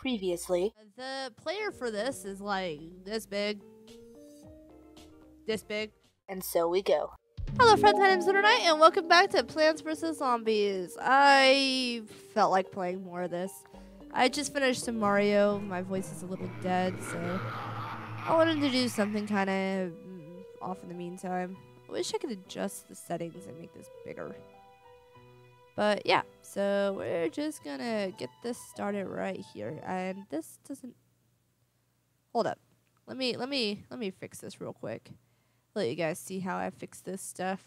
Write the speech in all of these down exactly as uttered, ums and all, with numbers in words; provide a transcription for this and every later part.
previously. The player for this is like this big, this big. And so we go. Hello friends, my name's Lunernight, and welcome back to Plants versus. Zombies. I felt like playing more of this. I just finished some Mario. My voice is a little dead, so I wanted to do something kind of off in the meantime. I wish I could adjust the settings and make this bigger. But yeah, so we're just gonna get this started right here. And this doesn't... Hold up. Let me, let me, let me fix this real quick. Let you guys see how I fix this stuff.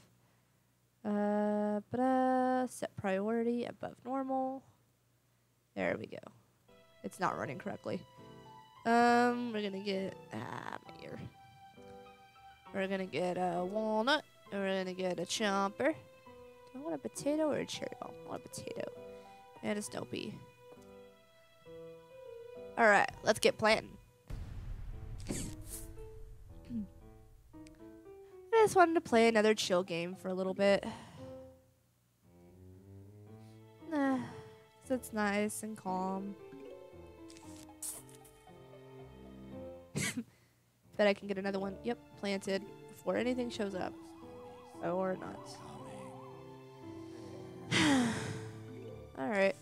Uh, but uh, set priority above normal. There we go. It's not running correctly. Um, we're gonna get... Ah, my ear. We're gonna get a walnut. And we're gonna get a chomper. Do I want a potato or a cherry bomb? I want a potato. And a snow pea. Alright, let's get planting. I just wanted to play another chill game for a little bit. Nah, cause it's nice and calm. Bet I can get another one. Yep, planted before anything shows up. Or not. Alright.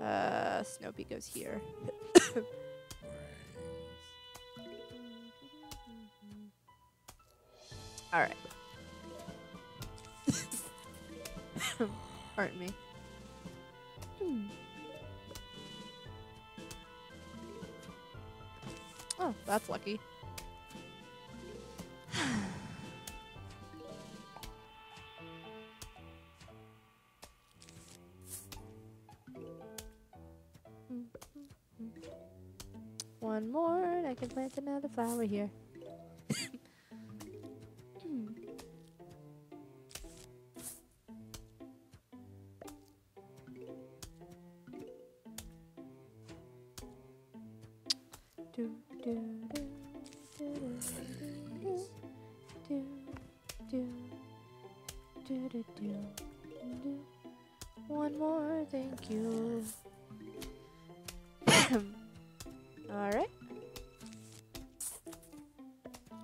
Uh, Snoopy goes here. Alright. Pardon me. Hmm. Oh, that's lucky. One more, and I can plant another flower here. hmm. do, do, do, do, do, do, do, do, do, do. One more, thank you. All right.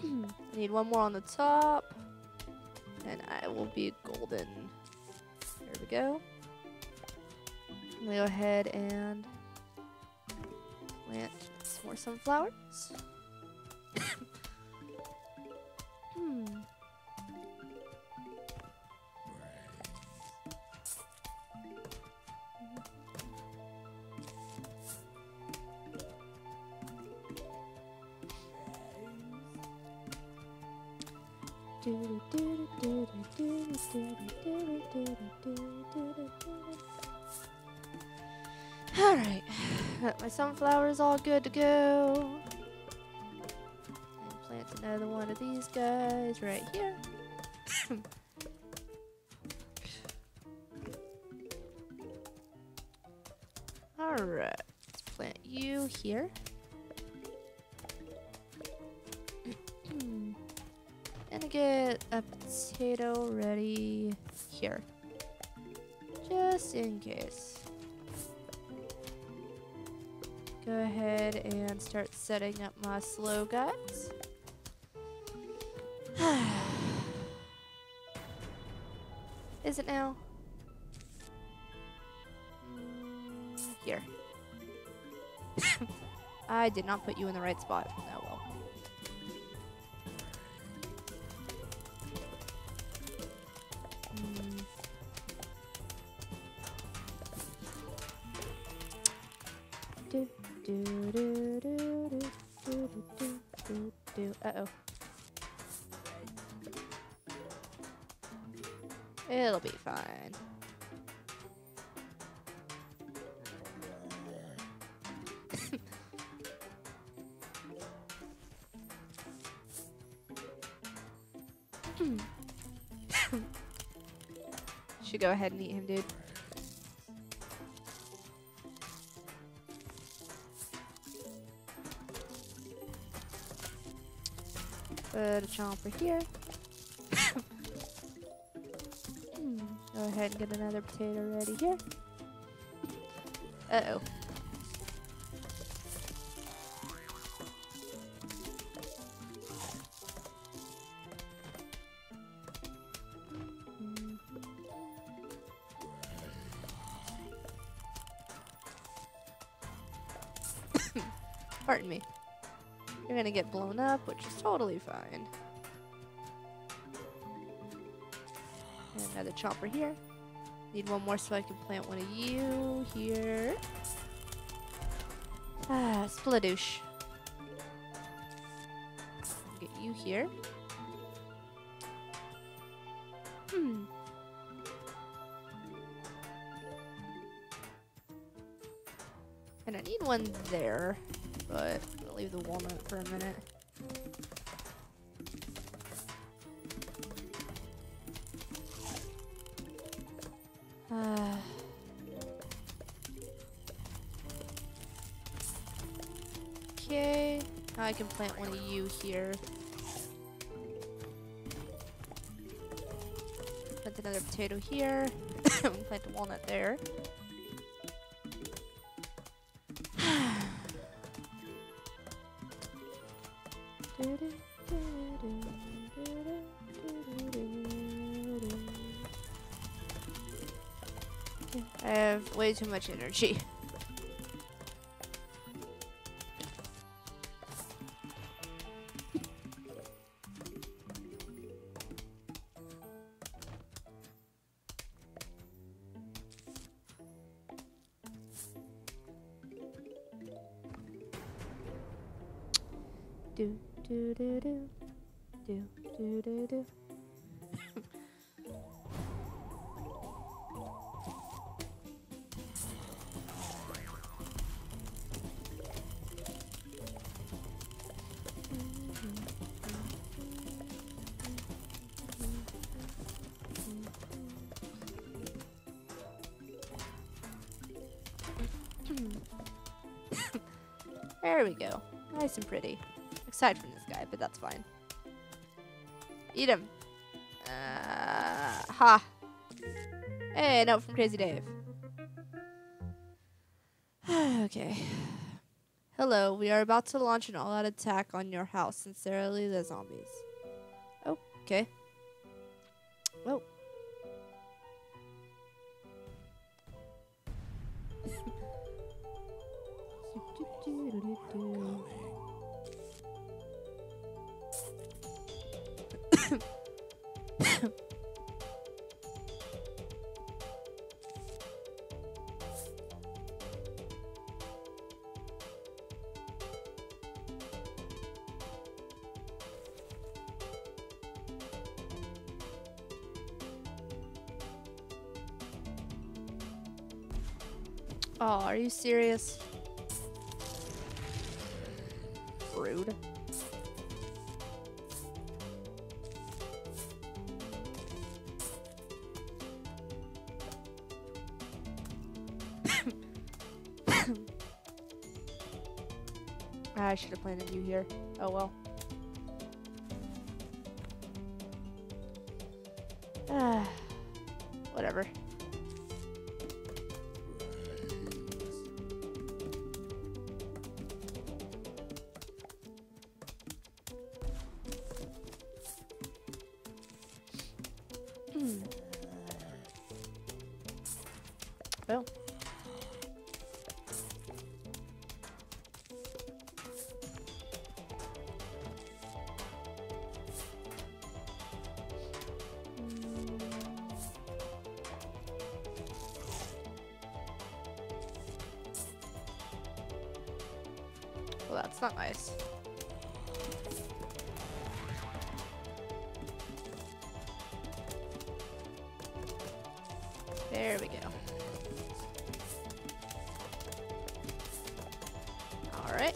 I need one more on the top, and I will be golden. There we go. I'm gonna go ahead and plant some more sunflowers. hmm. Alright, my sunflower is all good to go. And plant another one of these guys right here. Alright, let's plant you here. And get a potato ready here, just in case. Go ahead and start setting up my slow guys. Is it now? Here. I did not put you in the right spot. No. Do, do, do, do, do, do, do, do, do. Uh-oh. It'll be fine. Should go ahead and eat him, dude. Put a chomper here. hmm. Go ahead and get another potato ready here. Uh-oh. Pardon me. You're gonna get blown up, which is totally fine. And another chopper here. Need one more so I can plant one of you here. Ah, Splitoosh. Get you here. Hmm. And I need one there, but I'm gonna leave the walnut for a minute. Uh, okay, now I can plant one of you here. Plant another potato here. Plant the walnut there. I have way too much energy. Do do do do do do do do. There we go. Nice and pretty. Aside from this guy, but that's fine. Eat him. Uh, ha. Hey, note from Crazy Dave. Okay. Hello, we are about to launch an all-out attack on your house. Sincerely, the zombies. Oh, okay. Whoa. Oh, are you serious? Rude. I should have planted you here. Oh well. Ah, whatever. Well. Well, that's not nice. There we go. All right.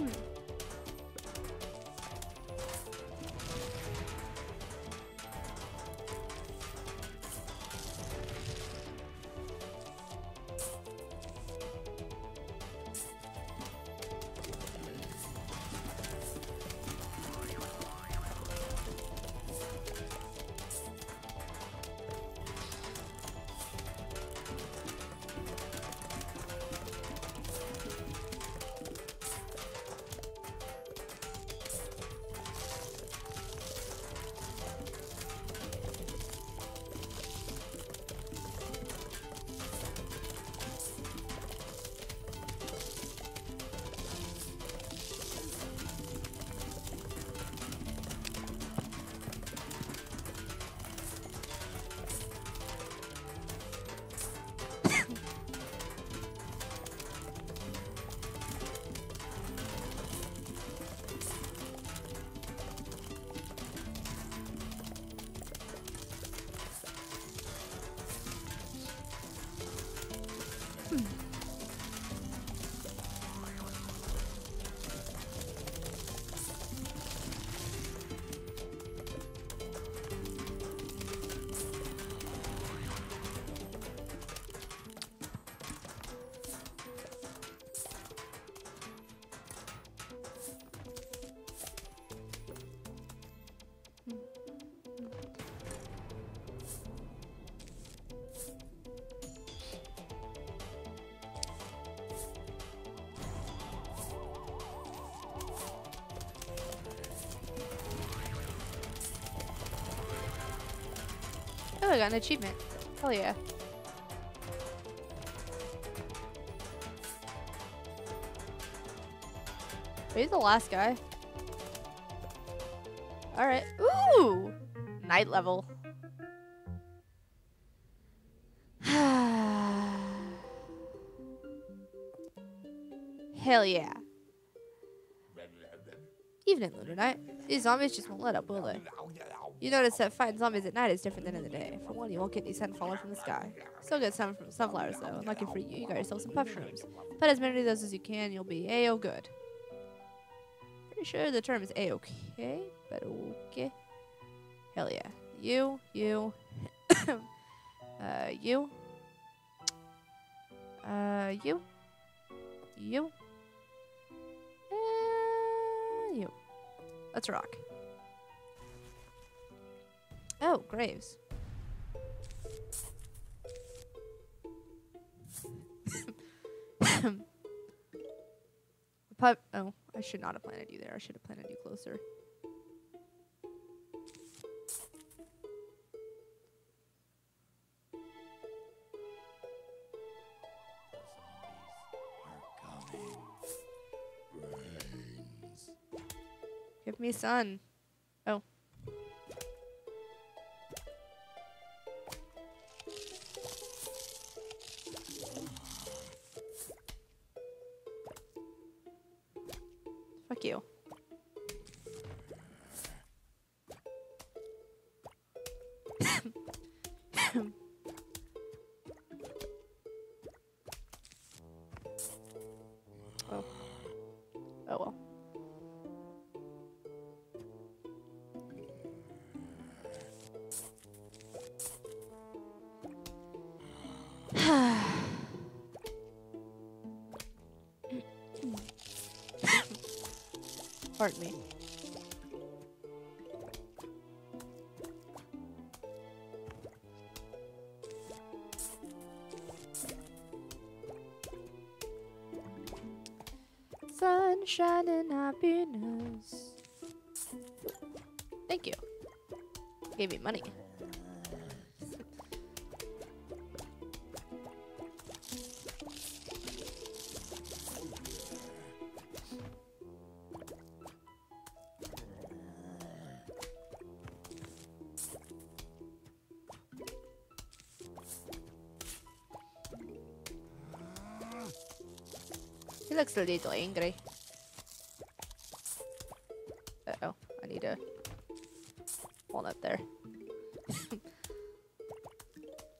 monster! Oh, I got an achievement. Hell yeah. Wait, he's the last guy. Alright. Ooh! Night level. Hell yeah. Even at Lunar Night, these zombies just won't let up, will they? You notice that fighting zombies at night is different than in the day. For one, you won't get any sun falling from the sky. Still get some from sunflowers, though. And lucky for you, you got yourself some puff shrooms. Put as many of those as you can, you'll be A O good. Pretty sure the term is A O K, but okay. Hell yeah. You, you, uh, you, uh, you, you, and you. Let's rock. Oh, graves. Pup. Oh, I should not have planted you there. I should have planted you closer. Give me sun. Oh. Fuck you. Oh. Oh well. Pardon me. Sunshine and happiness. Thank you. Gave me money. He looks a little angry. Uh-oh, I need a walnut there.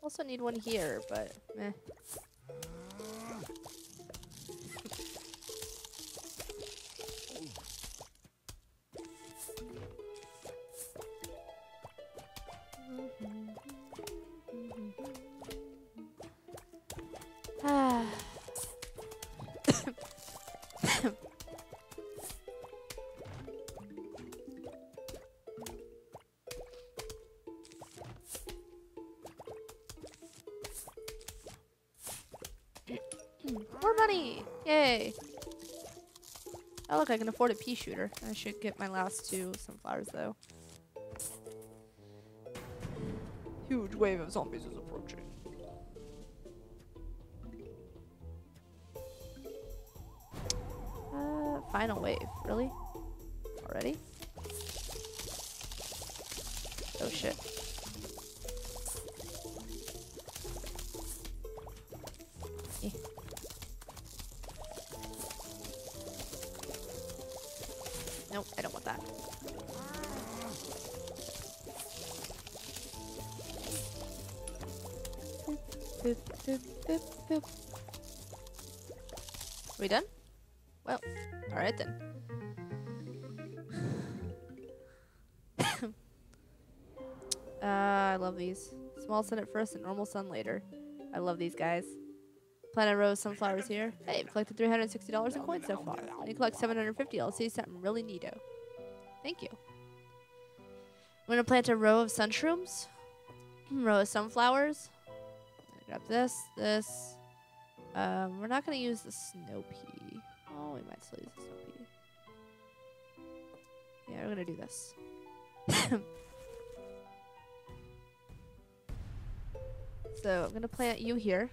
Also need one here, but meh. Woo! More money! Yay! Oh look, I can afford a pea shooter. I should get my last two sunflowers though. Huge wave of zombies is approaching. Uh, final wave, really? Already? Oh shit. Nope, I don't want that. Boop, boop, boop, boop. We done? Well, alright then. uh, I love these. Small sun at first and normal sun later. I love these guys. Plant a row of sunflowers here. Hey, I've collected three hundred sixty dollars in coins so far. I collect seven hundred fifty dollars. I'll see something really neato. Thank you. I'm gonna plant a row of sunshrooms. A row of sunflowers. Grab this, this. Um, we're not gonna use the snow pea. Oh, we might still use the snow pea. Yeah, we're gonna do this. So I'm gonna plant you here.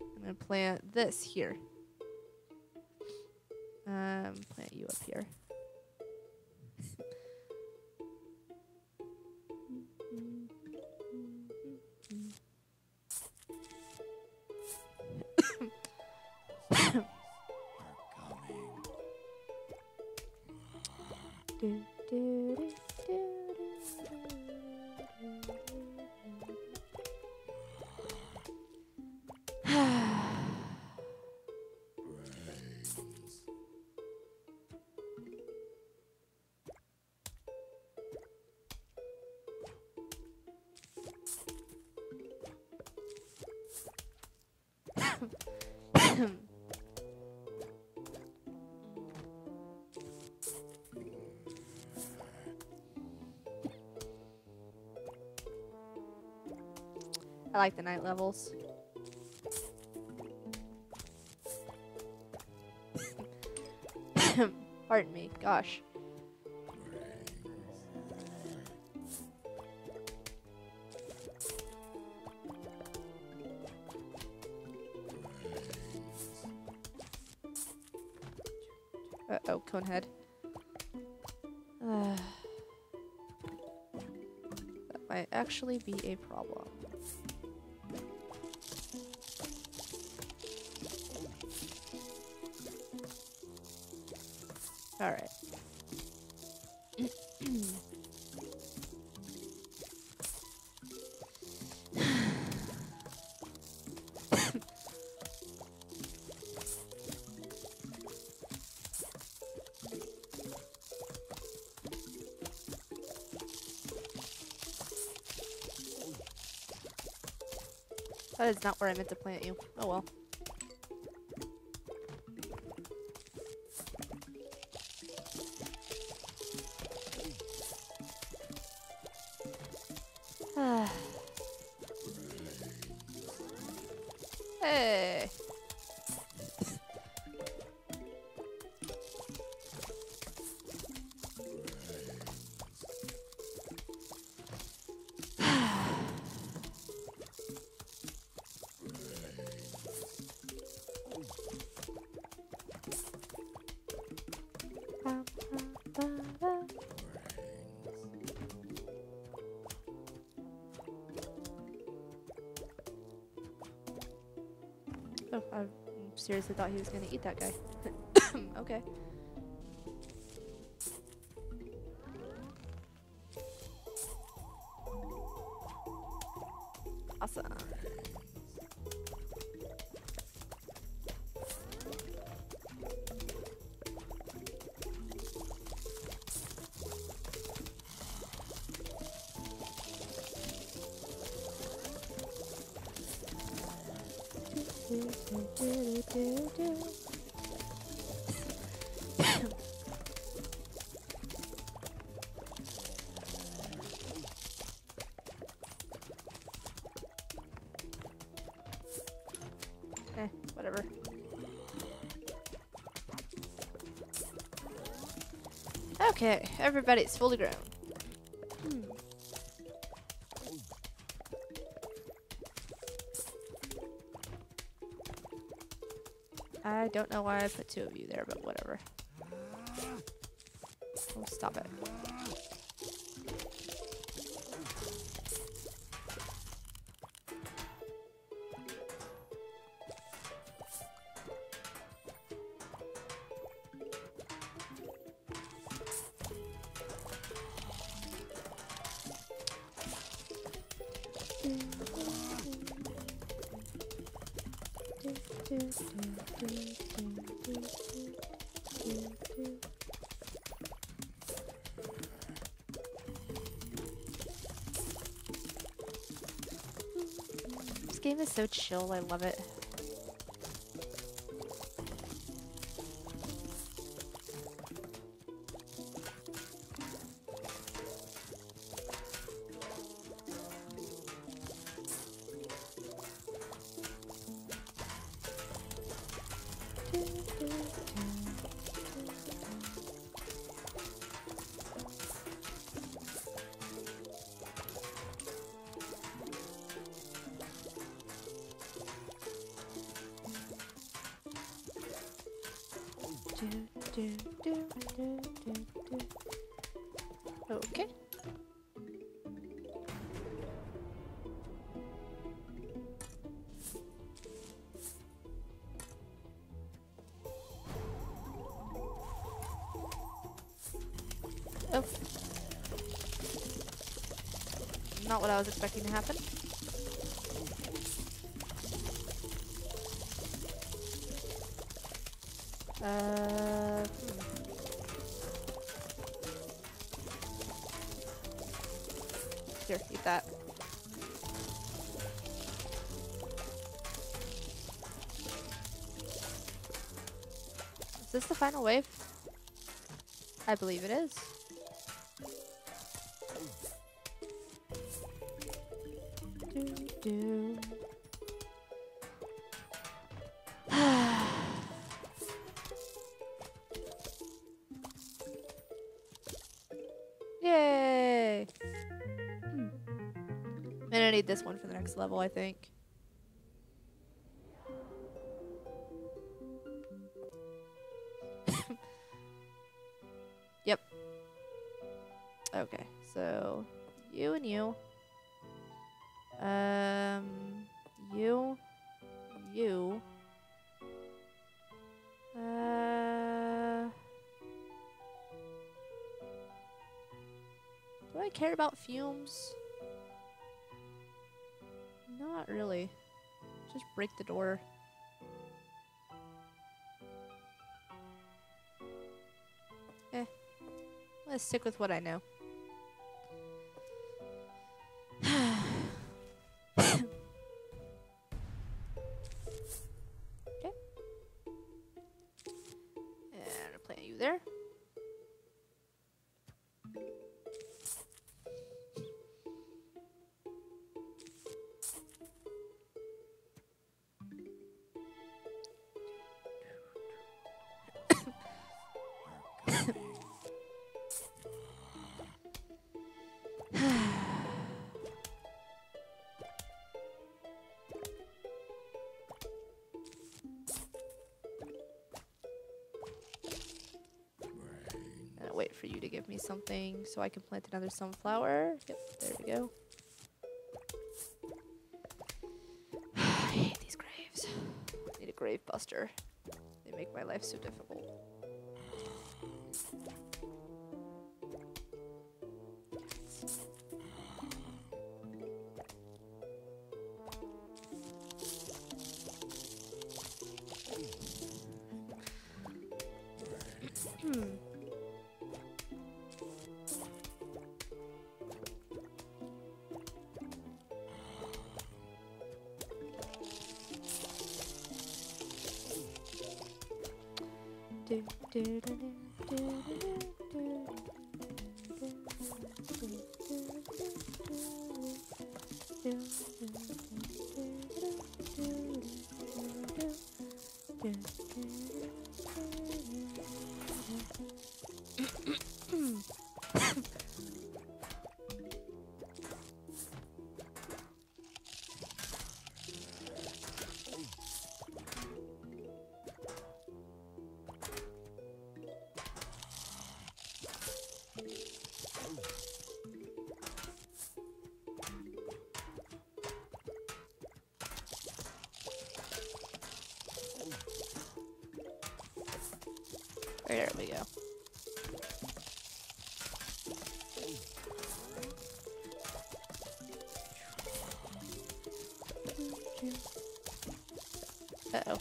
I'm gonna plant this here. Um, plant you up here. Do, do, do, do, do, do. I like the night levels. Pardon me, gosh. Uh oh, conehead. Uh, that might actually be a problem. All right. That is not where I meant to plant you. Oh well. Hey. Oh, I seriously thought he was gonna eat that guy. Okay. Awesome. Eh, whatever. Okay, everybody's fully grown. Hmm. I don't know why I put two of you there, but whatever. Oh, stop it. This game is so chill, I love it. Okay. Oh. Not what I was expecting to happen. Uh, hmm. Here, eat that. Is this the final wave? I believe it is. Do, do. I need this one for the next level, I think. Yep. Okay, so you and you. Um, you, you. Uh, do I care about fumes? Not really. Just break the door. Eh. Let's stick with what I know. Okay. And I'll plant you there. Wait for you to give me something so I can plant another sunflower. Yep, there we go. I hate these graves. I need a grave buster. They make my life so difficult. Do, do, do, do, do, do, do, do, do, do, do, do. There we go. Uh-oh.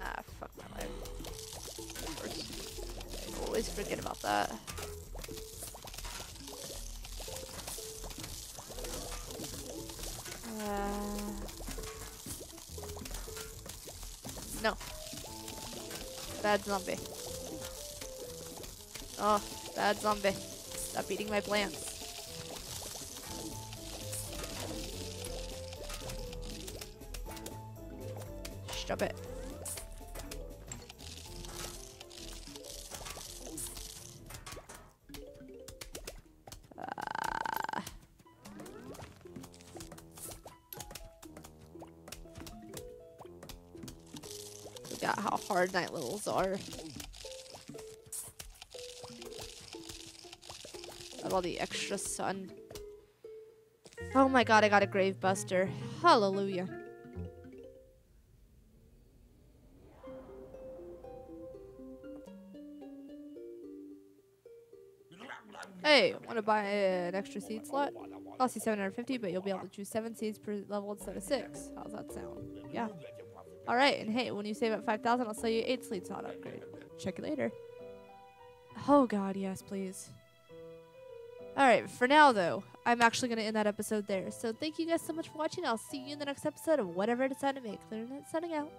Ah, fuck my life. Of course. I always forget about that. Uh... No. Bad zombie. Oh, bad zombie. Stop eating my plants. Stop it. Uh. Forgot how hard night levels are. Got all the extra sun. Oh my god, I got a grave buster. Hallelujah. Hey, want to buy an extra seed slot? Cost you seven hundred fifty, but you'll be able to choose seven seeds per level instead of six. How's that sound? Yeah. All right, and hey, when you save up five thousand, I'll sell you eight seed slot upgrade. Check it later. Oh God, yes, please. All right, for now though, I'm actually gonna end that episode there. So thank you guys so much for watching. I'll see you in the next episode of whatever I decide to make. Lunernight signing out.